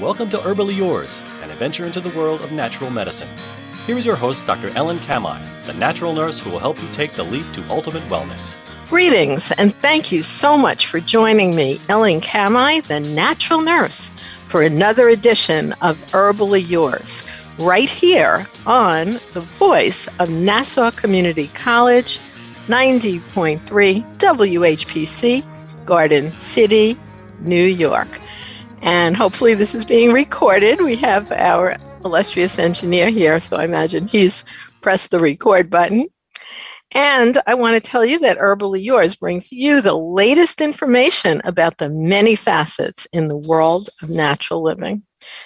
Welcome to Herbally Yours, an adventure into the world of natural medicine. Here is your host, Dr. Ellen Kamhi, the natural nurse who will help you take the leap to ultimate wellness. Greetings, and thank you so much for joining me, Ellen Kamhi, the natural nurse, for another edition of Herbally Yours, right here on the voice of Nassau Community College, 90.3 WHPC, Garden City, New York. And hopefully this is being recorded. We have our illustrious engineer here, so I imagine he's pressed the record button. And I want to tell you that Herbally Yours brings you the latest information about the many facets in the world of natural living.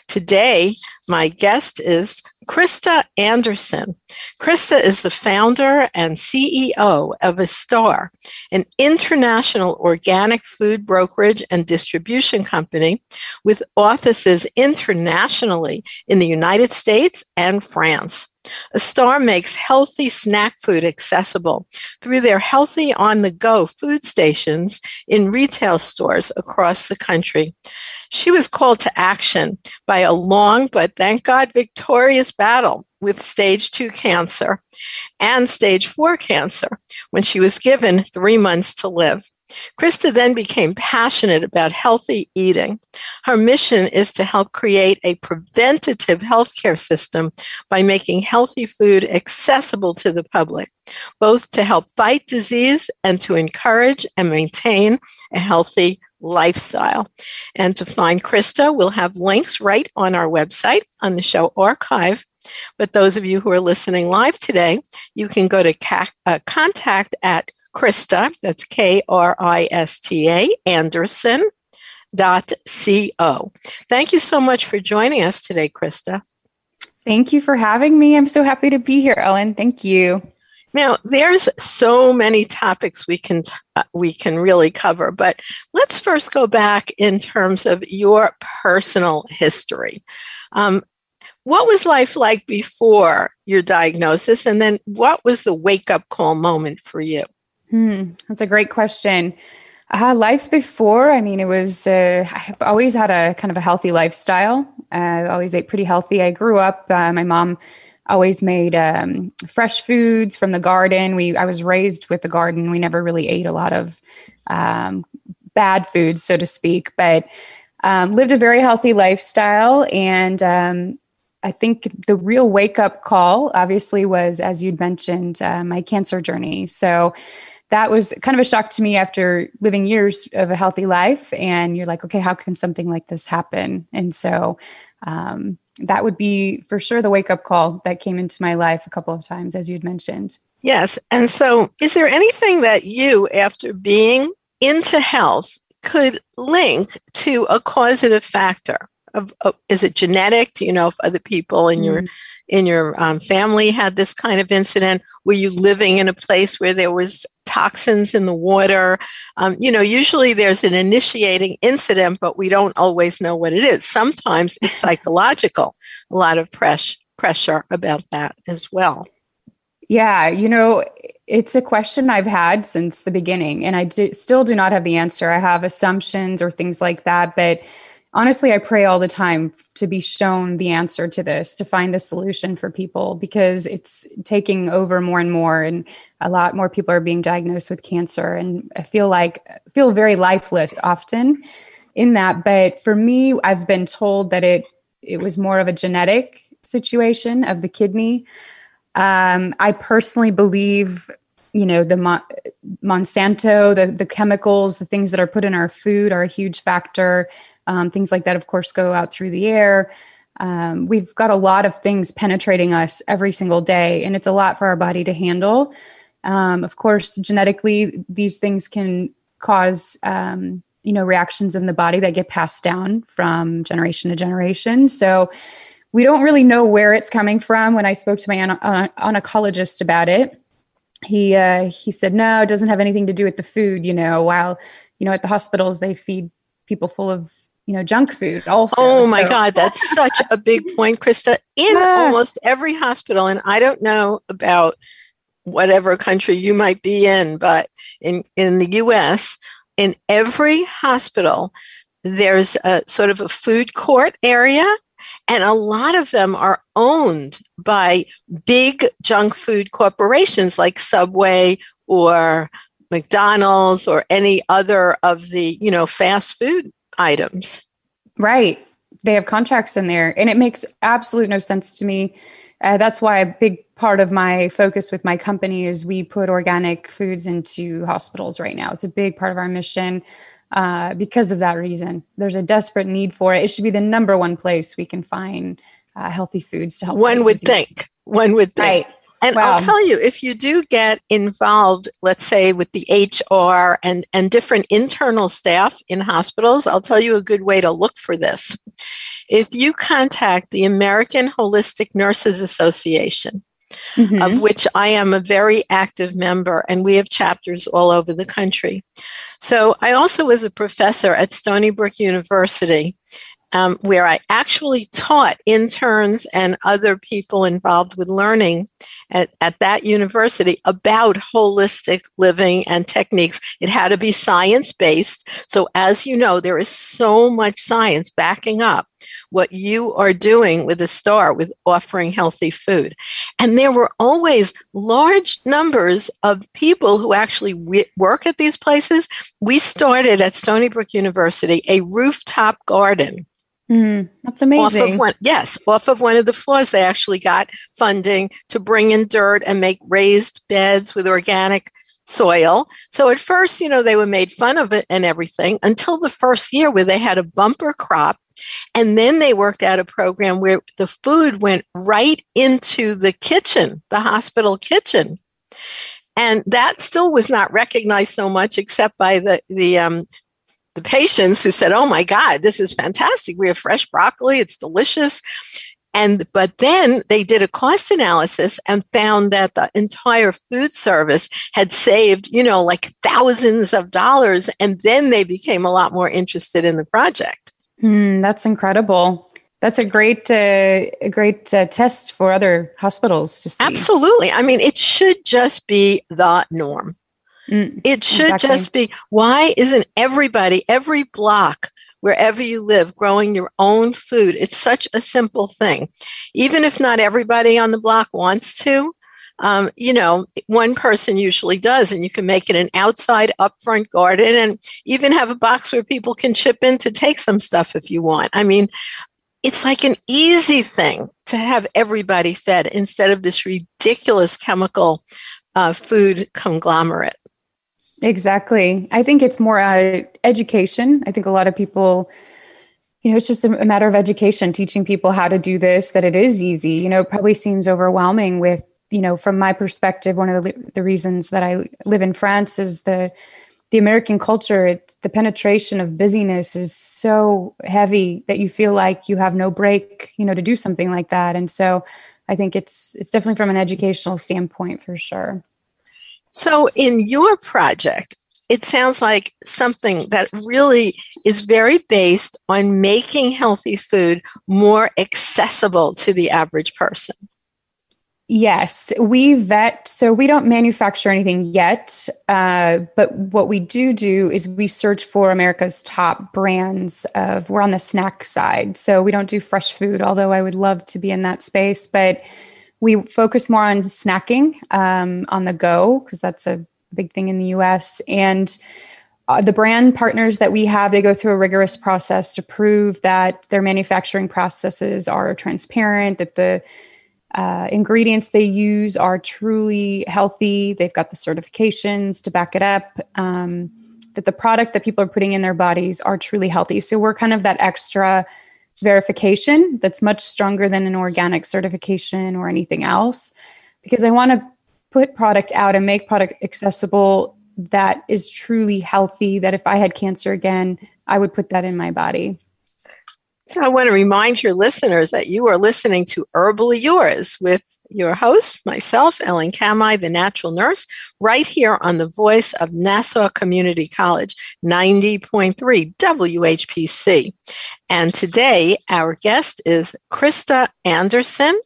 Today, my guest is Krista Anderson. Krista is the founder and CEO of ESSTAR, an international organic food brokerage and distribution company with offices internationally in the United States and France. ESSTAR makes healthy snack food accessible through their healthy on-the-go food stations in retail stores across the country. She was called to action by a long, but thank God, victorious battle with stage 2 cancer and stage 4 cancer when she was given 3 months to live. Krista then became passionate about healthy eating. Her mission is to help create a preventative healthcare system by making healthy food accessible to the public, both to help fight disease and to encourage and maintain a healthy lifestyle. And to find Krista, we'll have links right on our website on the show archive. But those of you who are listening live today, you can go to contact at Krista, that's Krista, Anderson.co. Thank you so much for joining us today, Krista. Thank you for having me. I'm so happy to be here, Ellen. Thank you. Now, there's so many topics we can really cover, but let's first go back in terms of your personal history. What was life like before your diagnosis? And then what was the wake-up call moment for you? That's a great question. Life before, it was, I've always had a kind of a healthy lifestyle. I always ate pretty healthy. I grew up, my mom always made fresh foods from the garden. I was raised with the garden. We never really ate a lot of bad foods, so to speak, but lived a very healthy lifestyle. And I think the real wake-up call, obviously, was, as you'd mentioned, my cancer journey. So that was kind of a shock to me after living years of a healthy life. And you're like, okay, how can something like this happen? And so that would be for sure the wake-up call that came into my life a couple of times, as you'd mentioned. Yes. And so is there anything that you, after being into health, could link to a causative factor? Is it genetic? Do you know if other people in your family had this kind of incident? Were you living in a place where there was toxins in the water? Usually there's an initiating incident, but we don't always know what it is. Sometimes it's psychological, a lot of pressure about that as well. Yeah, it's a question I've had since the beginning, and I still do not have the answer. I have assumptions or things like that, but honestly, I pray all the time to be shown the answer to this, to find the solution for people, because it's taking over more and more, and a lot more people are being diagnosed with cancer. And I feel very lifeless often in that. But for me, I've been told that it was more of a genetic situation of the kidney. I personally believe, the Monsanto, the chemicals, the things that are put in our food are a huge factor. Things like that, of course, go out through the air. We've got a lot of things penetrating us every single day, and it's a lot for our body to handle. Of course, genetically, these things can cause, reactions in the body that get passed down from generation to generation. So we don't really know where it's coming from. When I spoke to my oncologist about it, he said, no, it doesn't have anything to do with the food. While, at the hospitals, they feed people full of, junk food also. Oh my God, that's such a big point, Krista. In almost every hospital, and I don't know about whatever country you might be in, but in the US, in every hospital, There's a sort of a food court area, and a lot of them are owned by big junk food corporations like Subway or McDonald's or any other of the, you know, fast food items. Right. They have contracts in there, and it makes absolute no sense to me. That's why a big part of my focus with my company is we put organic foods into hospitals right now. It's a big part of our mission because of that reason. There's a desperate need for it. It should be the number one place we can find healthy foods to help. One would think. Right. And wow. I'll tell you, if you do get involved, let's say with the HR and different internal staff in hospitals, I'll tell you a good way to look for this. If you contact the American Holistic Nurses Association, mm-hmm. of which I am a very active member, and we have chapters all over the country. So I also was a professor at Stony Brook University, where I actually taught interns and other people involved with learning at that university about holistic living and techniques. It had to be science-based. So as you know, there is so much science backing up what you are doing with ESSTAR, with offering healthy food. And there were always large numbers of people who actually work at these places. We started at Stony Brook University a rooftop garden. That's amazing. Off of one of the floors, they actually got funding to bring in dirt and make raised beds with organic soil. So at first, you know, they were made fun of it and everything until the first year where they had a bumper crop. And then they worked out a program where the food went right into the kitchen, the hospital kitchen. And that still was not recognized so much except by the patients who said, oh my God, this is fantastic. We have fresh broccoli. It's delicious. But then they did a cost analysis and found that the entire food service had saved, you know, like thousands of dollars. And then they became a lot more interested in the project. That's incredible. That's a great test for other hospitals to see. Absolutely. I mean, it should just be the norm. It should exactly. just be, why isn't everybody, every block, wherever you live, growing your own food? It's such a simple thing. Even if not everybody on the block wants to, you know, one person usually does, and you can make it an outside upfront garden and even have a box where people can chip in to take some stuff if you want. I mean, it's like an easy thing to have everybody fed instead of this ridiculous chemical food conglomerate. Exactly. I think it's more education. I think a lot of people, you know, it's just a matter of education, teaching people how to do this, that it is easy. You know, it probably seems overwhelming with, you know, from my perspective, one of the reasons that I live in France is the American culture. It's the penetration of busyness is so heavy that you feel like you have no break, you know, to do something like that. And so I think it's definitely from an educational standpoint for sure. So in your project, it sounds like something that really is very based on making healthy food more accessible to the average person. Yes, we vet. So we don't manufacture anything yet. But what we do is we search for America's top brands of, we're on the snack side. So we don't do fresh food, although I would love to be in that space. But we focus more on snacking on the go, because that's a big thing in the U.S. And the brand partners that we have, they go through a rigorous process to prove that their manufacturing processes are transparent, that the ingredients they use are truly healthy. They've got the certifications to back it up, that the product that people are putting in their bodies are truly healthy. So we're kind of that extra verification that's much stronger than an organic certification or anything else, because I want to put product out and make product accessible that is truly healthy, that if I had cancer again, I would put that in my body. So I want to remind your listeners that you are listening to Herbally Yours with your host, myself, Ellen Kamhi, the natural nurse, right here on the voice of Nassau Community College, 90.3 WHPC. And today, our guest is Krista Anderson,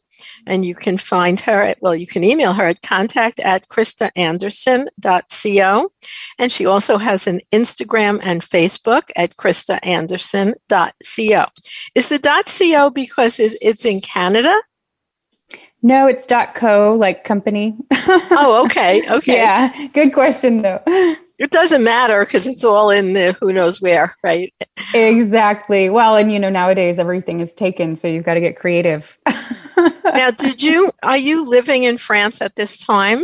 And you can find her at, well, you can email her at contact@kristaanderson.co. And she also has an Instagram and Facebook at kristaanderson.co. Is the .co because it's in Canada? No, it's .co, like company. Oh, okay. Okay. Yeah. Good question, though. It doesn't matter because it's all in the who knows where, right? Exactly. Well, and nowadays everything is taken, so you've got to get creative. Now, are you living in France at this time?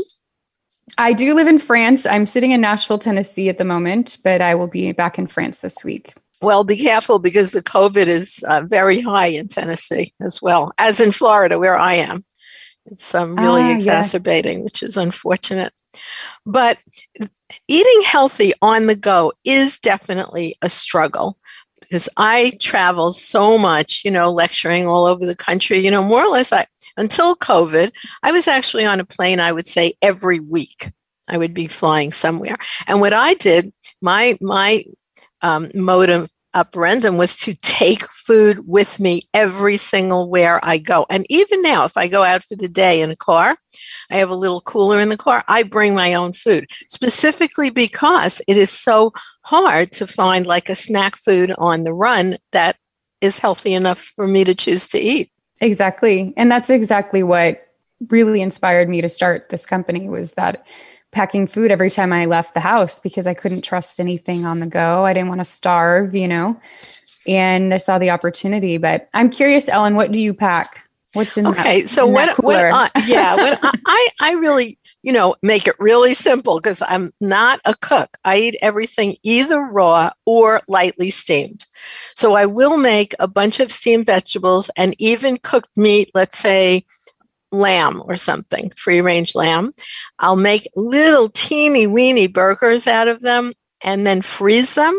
I do live in France. I'm sitting in Nashville, Tennessee at the moment, but I will be back in France this week. Well, be careful because the COVID is very high in Tennessee as well, as in Florida where I am. It's really exacerbating, yeah. Which is unfortunate. But eating healthy on the go is definitely a struggle because I travel so much, lecturing all over the country, more or less until COVID, I was actually on a plane, I would say every week I would be flying somewhere. And what I did, my modem operandum was to take food with me every single where I go. And even now, if I go out for the day in a car, I have a little cooler in the car, I bring my own food, specifically because it is so hard to find like a snack food on the run that is healthy enough for me to choose to eat. Exactly. And that's exactly what really inspired me to start this company was that packing food every time I left the house because I couldn't trust anything on the go. I didn't want to starve, and I saw the opportunity. But I'm curious, Ellen, what do you pack? What's in I really, make it really simple because I'm not a cook. I eat everything either raw or lightly steamed. So I will make a bunch of steamed vegetables and even cooked meat, let's say, lamb or something, free-range lamb. I'll make little teeny weeny burgers out of them and then freeze them.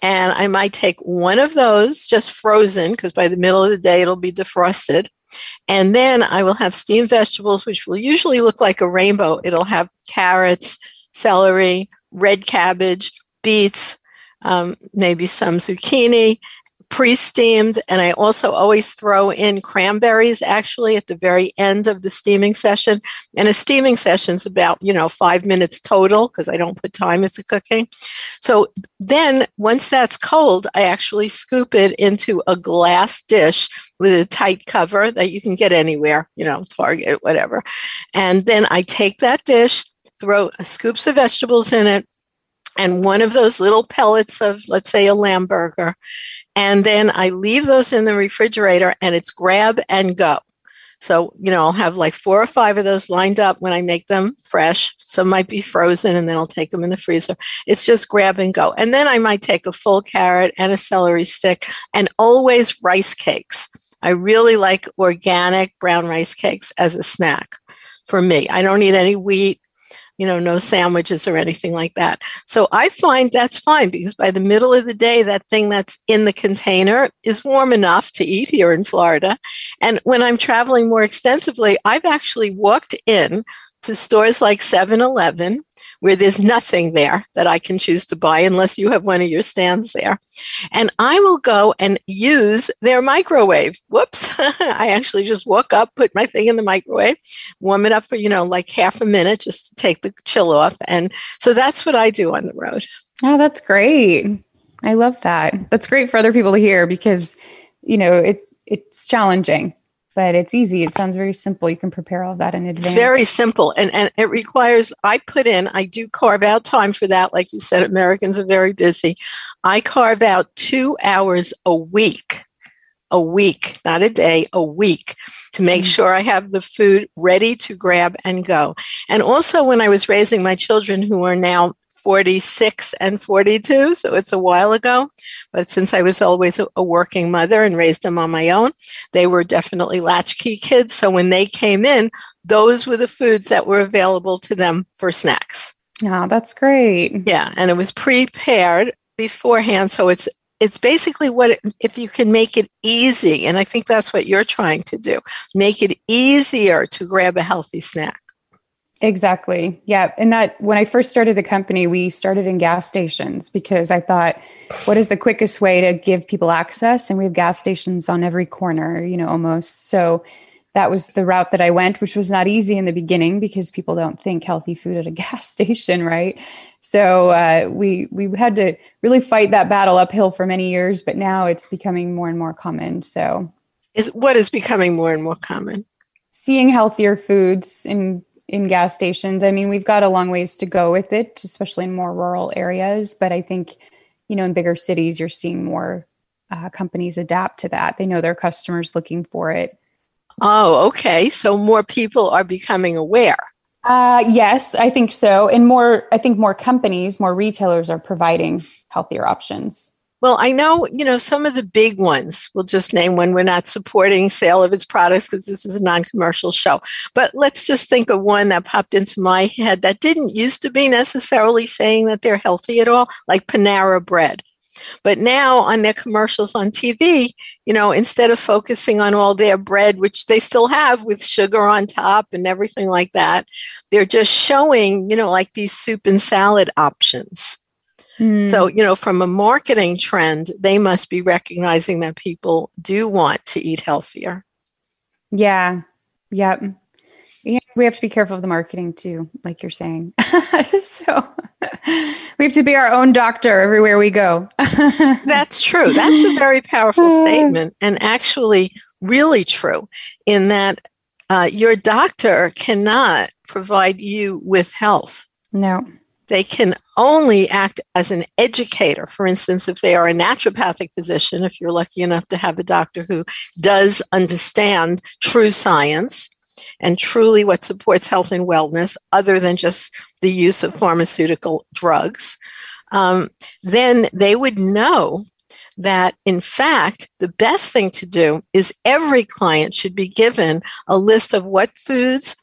And I might take one of those just frozen because by the middle of the day it'll be defrosted. And then I will have steamed vegetables, which will usually look like a rainbow. It'll have carrots, celery, red cabbage, beets, maybe some zucchini, pre-steamed, and I also always throw in cranberries actually at the very end of the steaming session. And a steaming session is about, 5 minutes total because I don't put time into cooking. So then once that's cold, I actually scoop it into a glass dish with a tight cover that you can get anywhere, Target, whatever. And then I take that dish, throw scoops of vegetables in it, and one of those little pellets of, let's say, a lamb burger. And then I leave those in the refrigerator and it's grab and go. So, I'll have like 4 or 5 of those lined up when I make them fresh. Some might be frozen and then I'll take them in the freezer. It's just grab and go. And then I might take a full carrot and a celery stick and always rice cakes. I really like organic brown rice cakes as a snack for me. I don't eat any wheat. No sandwiches or anything like that. So I find that's fine because by the middle of the day, that thing that's in the container is warm enough to eat here in Florida. And when I'm traveling more extensively, I've actually walked in to stores like 7-Eleven where there's nothing there that I can choose to buy unless you have one of your stands there. And I will go and use their microwave. Whoops. I actually just walk up, put my thing in the microwave, warm it up for, like half a minute just to take the chill off. And so that's what I do on the road. Oh, that's great. I love that. That's great for other people to hear because, it's challenging. But it's easy. It sounds very simple. You can prepare all that in advance. It's very simple. And it requires, I do carve out time for that. Like you said, Americans are very busy. I carve out 2 hours a week, not a day, a week, to make sure I have the food ready to grab and go. And also when I was raising my children who are now 46 and 42, so it's a while ago. But since I was always a working mother and raised them on my own, they were definitely latchkey kids. So when they came in, those were the foods that were available to them for snacks. Oh, that's great. Yeah. And it was prepared beforehand. So it's basically if you can make it easy, and I think that's what you're trying to do, make it easier to grab a healthy snack. Exactly. Yeah. And that when I first started the company, we started in gas stations because I thought, what is the quickest way to give people access? And we have gas stations on every corner, almost. So that was the route that I went, which was not easy in the beginning because people don't think healthy food at a gas station, right? So we had to really fight that battle uphill for many years, but now it's becoming more and more common. So what is becoming more and more common? Seeing healthier foods in gas stations. I mean, we've got a long ways to go with it, especially in more rural areas. But I think, you know, in bigger cities, you're seeing more companies adapt to that. They know their customers looking for it. Oh, okay. So more people are becoming aware. Yes, I think so. And I think more companies, more retailers are providing healthier options. Well, I know, you know, some of the big ones, we'll just name one. We're not supporting sale of its products because this is a non-commercial show. But let's just think of one that popped into my head that didn't used to be necessarily saying that they're healthy at all, like Panera Bread. But now on their commercials on TV, you know, instead of focusing on all their bread, which they still have with sugar on top and everything like that, they're just showing, you know, like these soup and salad options. So, you know, from a marketing trend, they must be recognizing that people do want to eat healthier. Yeah. Yep. Yeah. We have to be careful of the marketing too, like you're saying. So we have to be our own doctor everywhere we go. That's true. That's a very powerful statement, and actually really true in that your doctor cannot provide you with health. No. They can only act as an educator. For instance, if they are a naturopathic physician, if you're lucky enough to have a doctor who does understand true science and truly what supports health and wellness, other than just the use of pharmaceutical drugs, then they would know that, in fact, the best thing to do is every client should be given a list of what foods,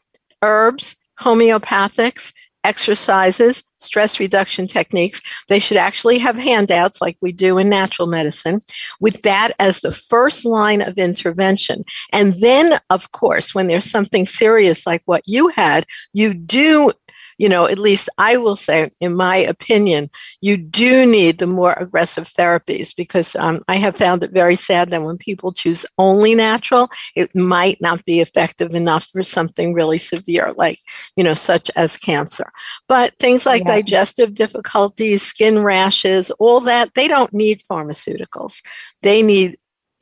herbs, homeopathics, exercises, stress reduction techniques. They should actually have handouts like we do in natural medicine with that as the first line of intervention. And then, of course, when there's something serious like what you had, you do, you know, at least I will say, in my opinion, you do need the more aggressive therapies because I have found it very sad that when people choose only natural, it might not be effective enough for something really severe, like, you know, such as cancer. But things like digestive difficulties, skin rashes, all that, they don't need pharmaceuticals. They need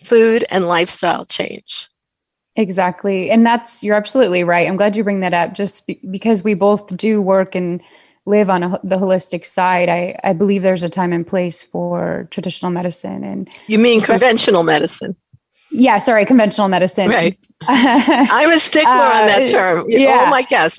food and lifestyle change. Exactly. And you're absolutely right. I'm glad you bring that up just because we both do work and live on the holistic side. I believe there's a time and place for traditional medicine. And you mean conventional medicine? Yeah, sorry, conventional medicine. Right. I'm a stickler on that term. Yeah.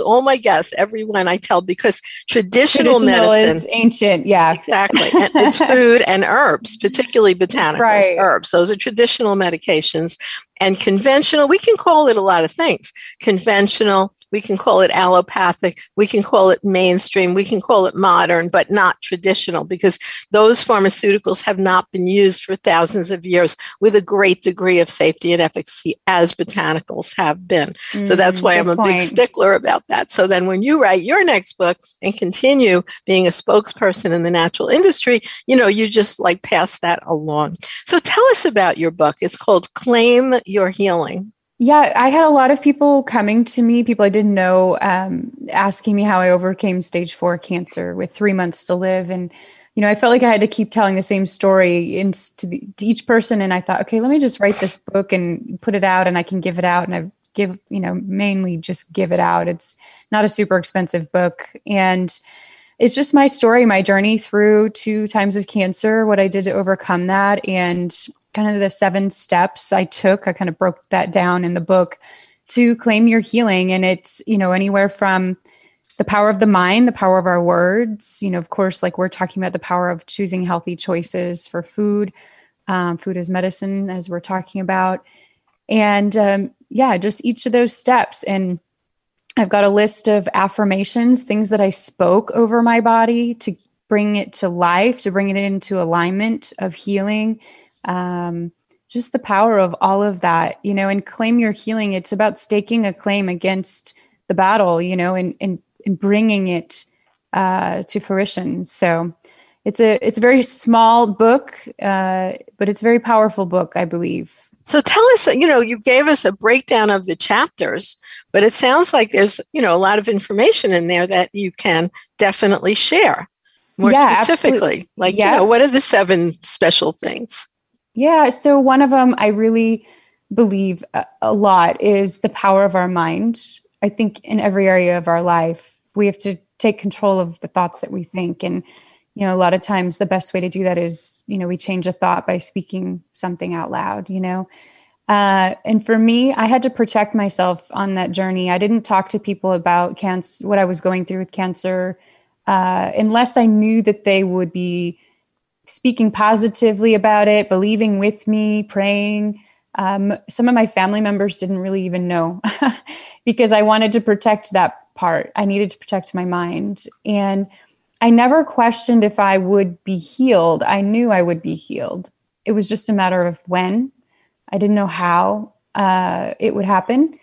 All my guests, everyone I tell, because traditional medicine is ancient. Yeah, exactly. And it's food and herbs, particularly botanicals, right. Herbs. Those are traditional medications. And conventional, we can call it a lot of things. Conventional, we can call it allopathic, we can call it mainstream, we can call it modern, but not traditional, because those pharmaceuticals have not been used for thousands of years with a great degree of safety and efficacy as botanicals have been. So that's why I'm a big stickler about that. So then when you write your next book and continue being a spokesperson in the natural industry, you know, you just like pass that along. So tell us about your book. It's called Claim Your Healing. Yeah, I had a lot of people coming to me, people I didn't know, asking me how I overcame stage 4 cancer with 3 months to live. And, you know, I felt like I had to keep telling the same story to each person. And I thought, okay, let me just write this book and put it out and I can give it out. And I give, you know, mainly just give it out. It's not a super expensive book. And it's just my story, my journey through 2 times of cancer, what I did to overcome that. And kind of the 7 steps I took, I kind of broke that down in the book to claim your healing. And it's, you know, anywhere from the power of the mind, the power of our words, you know, of course, like we're talking about the power of choosing healthy choices for food, food as medicine, as we're talking about. And just each of those steps. And I've got a list of affirmations, things that I spoke over my body to bring it to life, to bring it into alignment of healing. Just the power of all of that, you know, and claim your healing. It's about staking a claim against the battle, you know, and bringing it to fruition. So it's a very small book, but it's a very powerful book, I believe. So tell us, you gave us a breakdown of the chapters, but it sounds like there's, a lot of information in there that you can definitely share more specifically. Absolutely. What are the 7 special things? Yeah. So one of them I really believe a lot is the power of our mind. I think in every area of our life, we have to take control of the thoughts that we think. And, a lot of times the best way to do that is, we change a thought by speaking something out loud, And for me, I had to protect myself on that journey. I didn't talk to people about cancer, what I was going through with cancer, unless I knew that they would be speaking positively about it, believing with me, praying. Some of my family members didn't really even know because I wanted to protect that part. I needed to protect my mind. And I never questioned if I would be healed. I knew I would be healed. It was just a matter of when. I didn't know how it would happen,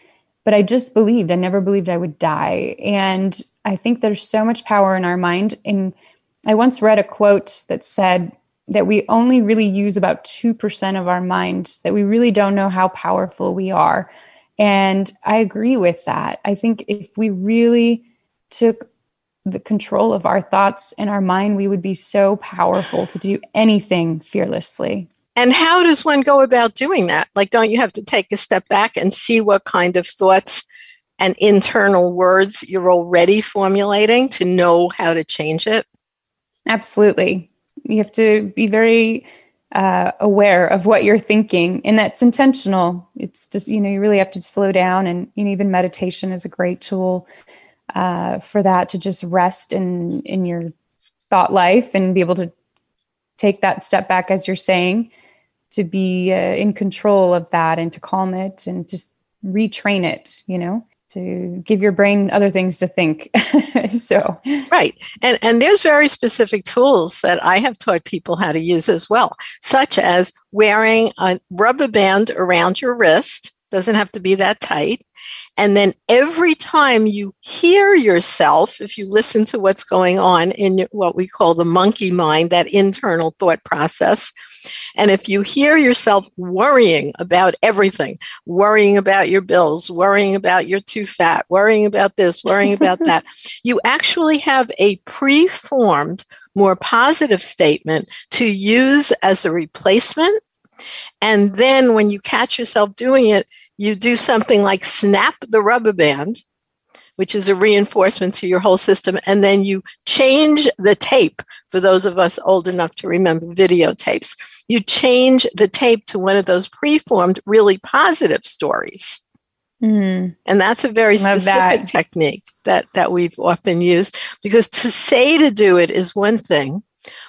but I just believed. I never believed I would die. And I think there's so much power in our mind. And I once read a quote that said that we only really use about 2% of our mind, that we really don't know how powerful we are. And I agree with that. I think if we really took the control of our thoughts and our mind, we would be so powerful to do anything fearlessly. And how does one go about doing that? Don't you have to take a step back and see what kind of thoughts and internal words you're already formulating to know how to change it? Absolutely. You have to be very aware of what you're thinking, and that's intentional. It's just, you really have to slow down, and even meditation is a great tool for that, to just rest in your thought life and be able to take that step back, as you're saying, to be in control of that and to calm it and just retrain it, to give your brain other things to think. So right. And there's very specific tools that I have taught people how to use as well, such as wearing a rubber band around your wrist. Doesn't have to be that tight. And then every time you hear yourself, if you listen to what's going on in what we call the monkey mind, that internal thought process, and if you hear yourself worrying about everything, worrying about your bills, worrying about you're too fat, worrying about this, worrying about that, you actually have a pre-formed, more positive statement to use as a replacement. And then when you catch yourself doing it, you do something like snap the rubber band, which is a reinforcement to your whole system. And then you change the tape. For those of us old enough to remember videotapes, you change the tape to one of those preformed, really positive stories. Mm. And that's a very specific technique that we've often used, because to say to do it is one thing.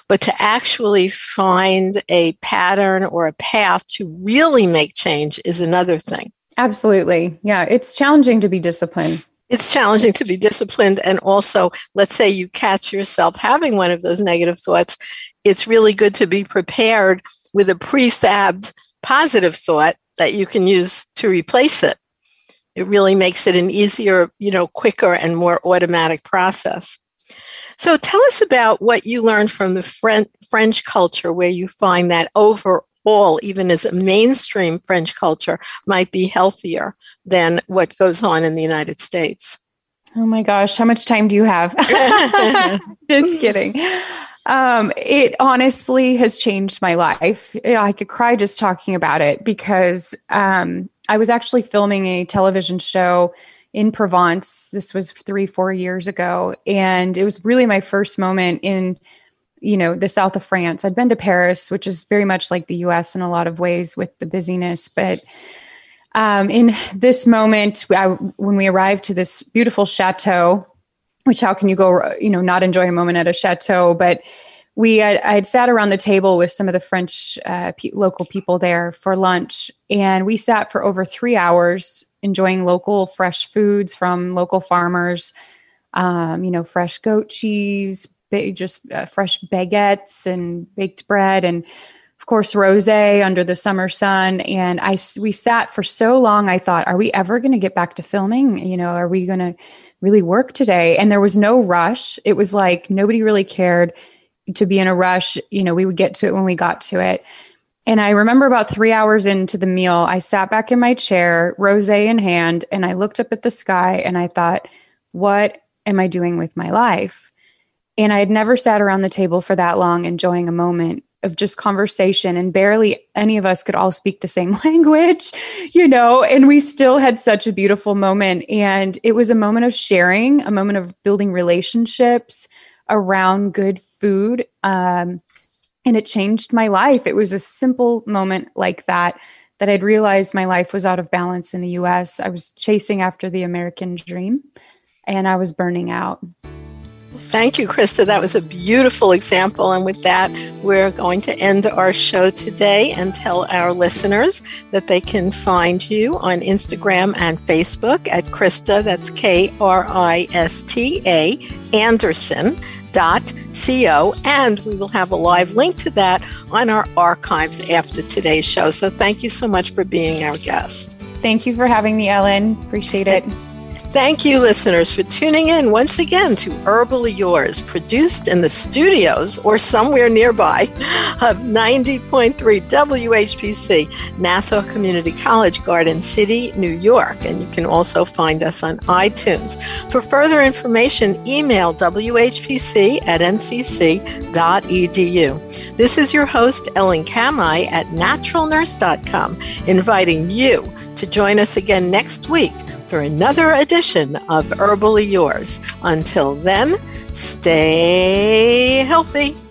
But to actually find a pattern or a path to really make change is another thing. Absolutely. Yeah. It's challenging to be disciplined. It's challenging to be disciplined. And also, let's say you catch yourself having one of those negative thoughts. It's really good to be prepared with a prefabbed positive thought that you can use to replace it. It really makes it an easier, quicker and more automatic process. So tell us about what you learned from the French culture, where you find that overall, even as a mainstream French culture, might be healthier than what goes on in the United States. Oh my gosh, how much time do you have? Just kidding. It honestly has changed my life. I could cry just talking about it, because I was actually filming a television show in Provence. This was 3-4 years ago. And it was really my first moment in, the south of France. I'd been to Paris, which is very much like the US in a lot of ways with the busyness. But in this moment, when we arrived to this beautiful chateau, which how can you go, not enjoy a moment at a chateau? But I had sat around the table with some of the French local people there for lunch. And we sat for over 3 hours enjoying local fresh foods from local farmers, fresh goat cheese, fresh baguettes and baked bread. And of course, rosé under the summer sun. And we sat for so long, I thought, are we ever going to get back to filming? Are we going to really work today? And there was no rush. It was like, nobody really cared to be in a rush. We would get to it when we got to it. And I remember about 3 hours into the meal, I sat back in my chair, rosé in hand, and I looked up at the sky and I thought, what am I doing with my life? And I had never sat around the table for that long, enjoying a moment of just conversation, and barely any of us could all speak the same language, you know, and we still had such a beautiful moment. And it was a moment of sharing, a moment of building relationships around good food. And it changed my life. It was a simple moment like that, that I'd realized my life was out of balance in the US. I was chasing after the American dream and I was burning out. Thank you, Krista. That was a beautiful example. And with that, we're going to end our show today and tell our listeners that they can find you on Instagram and Facebook at Krista, that's Krista, Anderson.co. And we will have a live link to that on our archives after today's show. So thank you so much for being our guest. Thank you for having me, Ellen. Appreciate it. Thank you, listeners, for tuning in once again to Herbally Yours, produced in the studios or somewhere nearby of 90.3 WHPC, Nassau Community College, Garden City, New York. And you can also find us on iTunes. For further information, email whpc@ncc.edu. This is your host, Ellen Kamhi at naturalnurse.com, inviting you to join us again next week for another edition of Herbally Yours. Until then, stay healthy.